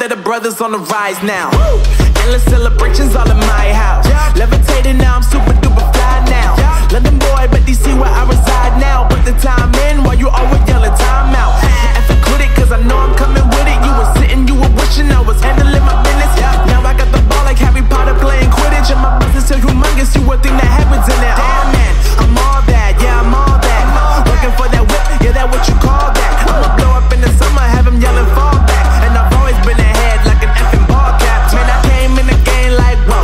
That the brothers on the rise now. Woo! Endless celebrations all in my house. Yeah. Levitating now, I'm super duper fly now. Yeah. London boy, but DC where I reside now. Put the time in while you always yelling time out. And for critic, cause I know I'm coming with it. You were sitting, you were wishing I was handling my business. Yeah. Now I got the ball like Harry Potter playing Quidditch. And my business is humongous, you would think that happens in there. Damn man, I'm all that, yeah, I'm all that. Working for that whip, yeah, that what you call that. I'ma blow up in the summer, have him yelling fall back. And I've always been ahead like an effing ball cap. Man, I came in the game like, whoa.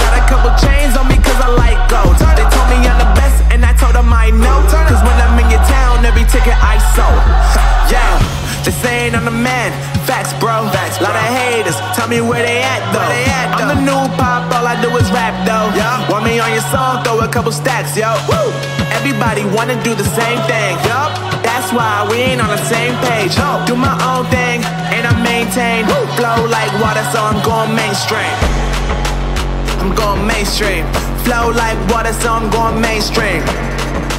Got a couple chains on me cause I like gold. They told me I'm the best and I told them I know. Cause when I'm in your town, every ticket I sold. Yeah, they saying I'm the man. Facts, bro. Facts, bro. Lot of haters, tell me where they at though. I'm the new pop, all I do is rap though. Yeah. Want me on your song, throw a couple stacks, yo. Woo. Everybody wanna do the same thing, yup. That's why we ain't on the same page. Yo. Do my own thing and I maintain. Woo. Flow like water, so I'm going mainstream. I'm going mainstream. Flow like water, so I'm going mainstream.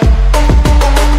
Flow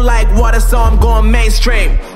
like water, so I'm going mainstream.